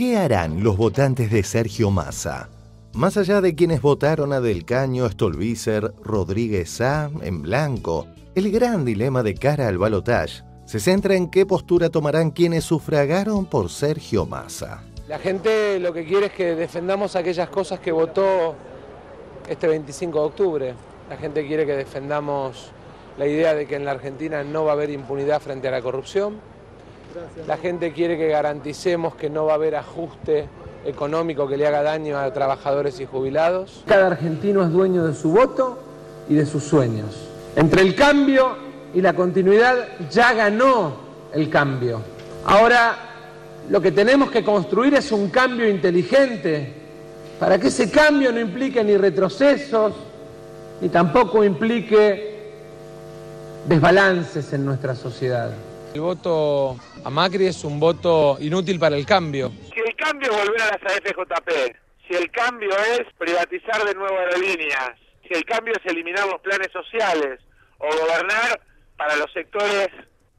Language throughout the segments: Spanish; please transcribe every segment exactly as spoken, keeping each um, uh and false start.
¿Qué harán los votantes de Sergio Massa? Más allá de quienes votaron a Del Caño, Stolbizer, Rodríguez Sá, en blanco, el gran dilema de cara al balotaje se centra en qué postura tomarán quienes sufragaron por Sergio Massa. La gente lo que quiere es que defendamos aquellas cosas que votó este veinticinco de octubre. La gente quiere que defendamos la idea de que en la Argentina no va a haber impunidad frente a la corrupción. La gente quiere que garanticemos que no va a haber ajuste económico que le haga daño a trabajadores y jubilados. Cada argentino es dueño de su voto y de sus sueños. Entre el cambio y la continuidad ya ganó el cambio. Ahora lo que tenemos que construir es un cambio inteligente para que ese cambio no implique ni retrocesos ni tampoco implique desbalances en nuestra sociedad. El voto a Macri es un voto inútil para el cambio. Si el cambio es volver a las A F J P, si el cambio es privatizar de nuevo Aerolíneas, si el cambio es eliminar los planes sociales o gobernar para los sectores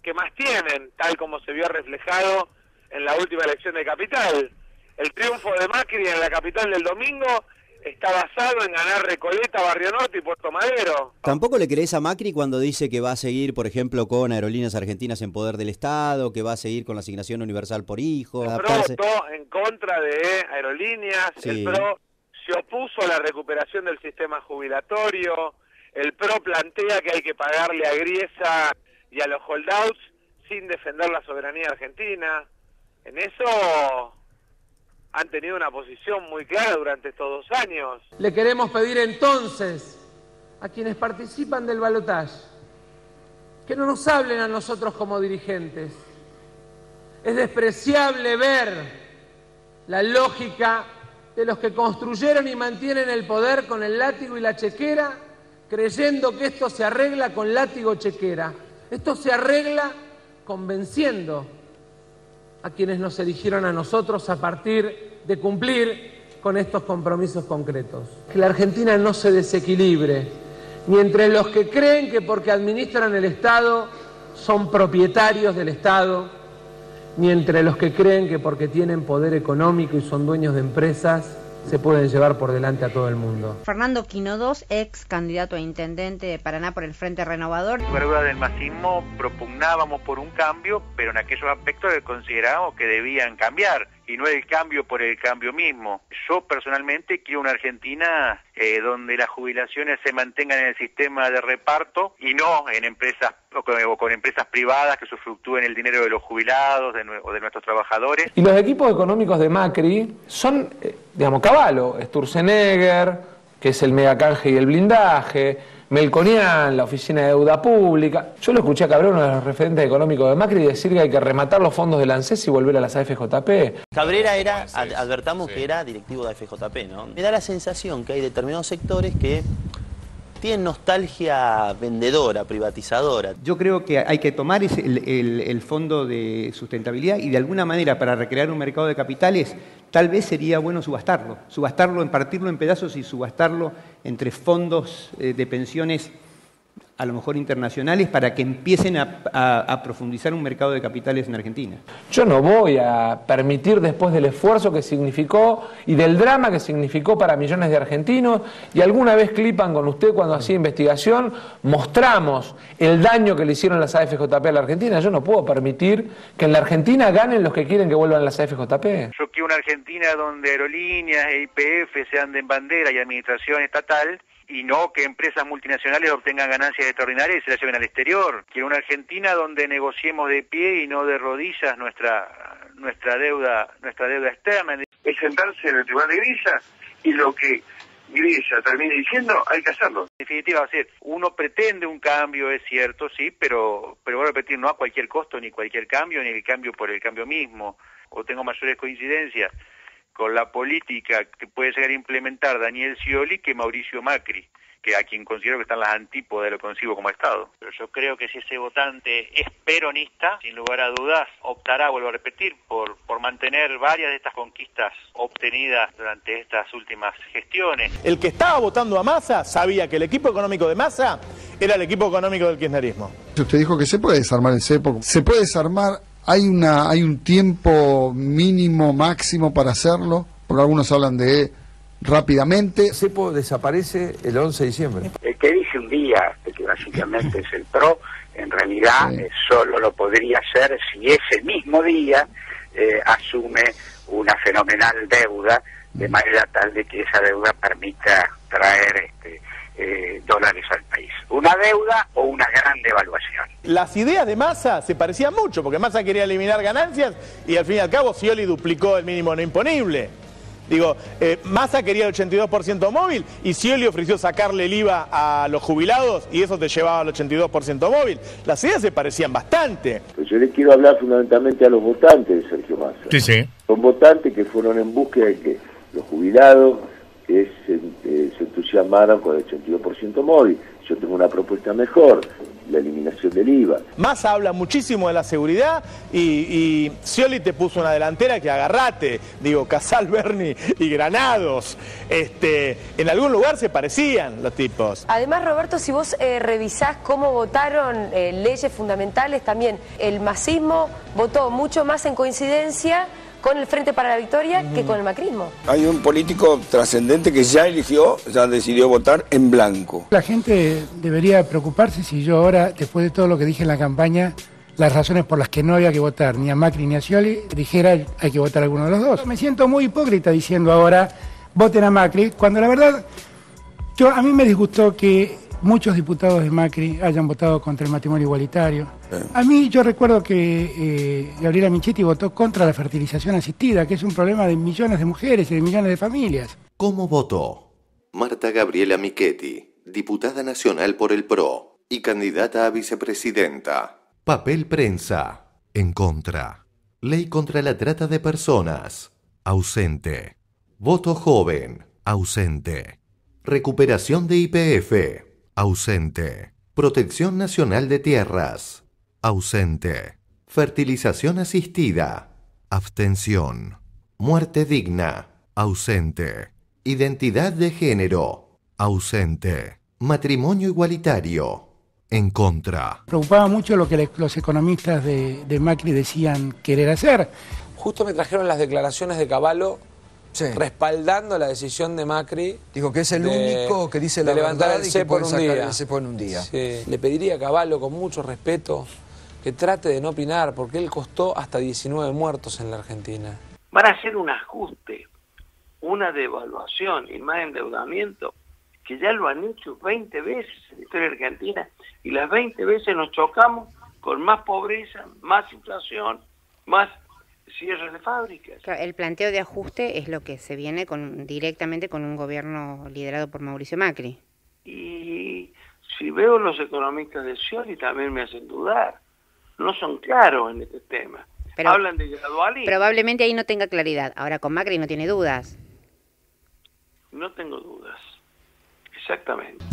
que más tienen, tal como se vio reflejado en la última elección de capital. El triunfo de Macri en la capital del domingo está basado en ganar Recoleta, Barrio Norte y Puerto Madero. ¿Tampoco le crees a Macri cuando dice que va a seguir, por ejemplo, con Aerolíneas Argentinas en poder del Estado, que va a seguir con la Asignación Universal por Hijos? El PRO votó en contra de Aerolíneas, sí. El PRO se opuso a la recuperación del sistema jubilatorio, el PRO plantea que hay que pagarle a Griesa y a los holdouts sin defender la soberanía argentina. En eso han tenido una posición muy clara durante estos dos años. Le queremos pedir entonces a quienes participan del balotaje que no nos hablen a nosotros como dirigentes. Es despreciable ver la lógica de los que construyeron y mantienen el poder con el látigo y la chequera, creyendo que esto se arregla con látigo chequera. Esto se arregla convenciendo a quienes nos eligieron a nosotros a partir de cumplir con estos compromisos concretos. Que la Argentina no se desequilibre, ni entre los que creen que porque administran el Estado son propietarios del Estado, ni entre los que creen que porque tienen poder económico y son dueños de empresas se pueden llevar por delante a todo el mundo. Fernando Quinodos, ex candidato a intendente de Paraná por el Frente Renovador. La verdad del masismo propugnábamos por un cambio, pero en aquellos aspectos que considerábamos que debían cambiar, y no el cambio por el cambio mismo. Yo personalmente quiero una Argentina eh, donde las jubilaciones se mantengan en el sistema de reparto y no en empresas o con, o con empresas privadas que usufructúen el dinero de los jubilados de, o de nuestros trabajadores. Y los equipos económicos de Macri son, eh, digamos, Cavallo, Sturzenegger, que es el megacanje y el blindaje, Melconian, la oficina de deuda pública. Yo lo escuché a Cabrera, uno de los referentes económicos de Macri, decir que hay que rematar los fondos del ANSES y volver a las A F J P. Cabrera era, ad, advertamos sí. que era directivo de A F J P, ¿no? Me da la sensación que hay determinados sectores que tienen nostalgia vendedora, privatizadora. Yo creo que hay que tomar ese, el, el, el fondo de sustentabilidad y de alguna manera para recrear un mercado de capitales. Tal vez sería bueno subastarlo, subastarlo, en partirlo en pedazos y subastarlo entre fondos de pensiones, a lo mejor internacionales, para que empiecen a, a, a profundizar un mercado de capitales en Argentina. Yo no voy a permitir, después del esfuerzo que significó y del drama que significó para millones de argentinos, y alguna vez clipan con usted cuando hacía investigación, mostramos el daño que le hicieron las A F J P a la Argentina. Yo no puedo permitir que en la Argentina ganen los que quieren que vuelvan las A F J P. Yo quiero una Argentina donde Aerolíneas e Y P F sean de bandera y administración estatal, y no que empresas multinacionales obtengan ganancias extraordinarias y se las lleven al exterior. Quiero una Argentina donde negociemos de pie y no de rodillas nuestra nuestra deuda nuestra deuda externa. Es sentarse en el tribunal de Griesa y lo que Griesa termine diciendo hay que hacerlo. En definitiva, sí, uno pretende un cambio, es cierto, sí, pero, pero voy a repetir, no a cualquier costo, ni cualquier cambio, ni el cambio por el cambio mismo. O tengo mayores coincidencias con la política que puede llegar a implementar Daniel Scioli que Mauricio Macri, que a quien considero que están las antípodas de lo que concibo como Estado. Pero yo creo que si ese votante es peronista, sin lugar a dudas, optará, vuelvo a repetir, por, por mantener varias de estas conquistas obtenidas durante estas últimas gestiones. El que estaba votando a Massa sabía que el equipo económico de Massa era el equipo económico del kirchnerismo. Usted dijo que se puede desarmar el CEPO. Se puede desarmar ¿Hay una hay un tiempo mínimo, máximo para hacerlo? Porque algunos hablan de rápidamente. CEPO desaparece el once de diciembre. El que dice un día, que básicamente es el PRO, en realidad sí. eh, solo lo podría hacer si ese mismo día eh, asume una fenomenal deuda, de manera tal de que esa deuda permita traer este, eh, dólares al país. Una deuda o una gran devaluación. Las ideas de Massa se parecían mucho, porque Massa quería eliminar ganancias y al fin y al cabo Scioli duplicó el mínimo no imponible. Digo, eh, Massa quería el ochenta y dos por ciento móvil y Scioli ofreció sacarle el I V A a los jubilados y eso te llevaba al ochenta y dos por ciento móvil. Las ideas se parecían bastante. Pues yo les quiero hablar fundamentalmente a los votantes de Sergio Massa. Sí, sí. Son votantes que fueron en búsqueda de que los jubilados es, eh, se entusiasmaron con el ochenta y dos por ciento móvil. Yo tengo una propuesta mejor, la eliminación del I V A. Massa habla muchísimo de la seguridad y, y Scioli te puso una delantera que agarrate, digo, Casal, Berni y Granados. Este, en algún lugar se parecían los tipos. Además, Roberto, si vos eh, revisás cómo votaron eh, leyes fundamentales, también el masismo votó mucho más en coincidencia con el Frente para la Victoria que con el macrismo. Hay un político trascendente que ya eligió, ya decidió votar en blanco. La gente debería preocuparse si yo ahora, después de todo lo que dije en la campaña, las razones por las que no había que votar ni a Macri ni a Scioli, dijera hay que votar a alguno de los dos. Me siento muy hipócrita diciendo ahora, voten a Macri, cuando la verdad, yo a mí me disgustó que muchos diputados de Macri hayan votado contra el matrimonio igualitario. A mí yo recuerdo que eh, Gabriela Michetti votó contra la fertilización asistida, que es un problema de millones de mujeres y de millones de familias. ¿Cómo votó? Marta Gabriela Michetti, diputada nacional por el PRO y candidata a vicepresidenta. Papel prensa. En contra. Ley contra la trata de personas. Ausente. Voto joven. Ausente. Recuperación de Y P F. Ausente. Protección Nacional de Tierras. Ausente. Fertilización asistida. Abstención. Muerte digna. Ausente. Identidad de género. Ausente. Matrimonio igualitario. En contra. Preocupaba mucho lo que los economistas de, de Macri decían querer hacer. Justo me trajeron las declaraciones de Cavallo. Sí. Respaldando la decisión de Macri. Digo que es el de, único que dice la levantar el CEPO en un día. CEPO en un día. Sí. Le pediría a Cavallo, con mucho respeto, que trate de no opinar, porque él costó hasta diecinueve muertos en la Argentina. Van a hacer un ajuste, una devaluación y más endeudamiento, que ya lo han hecho veinte veces en la historia argentina, y las veinte veces nos chocamos con más pobreza, más inflación, más cierres de fábricas. El planteo de ajuste es lo que se viene con, directamente con un gobierno liderado por Mauricio Macri. Y si veo los economistas de Scioli también me hacen dudar. No son claros en este tema. Pero hablan de gradualismo. Probablemente ahí no tenga claridad. Ahora con Macri no tiene dudas. No tengo dudas. Exactamente.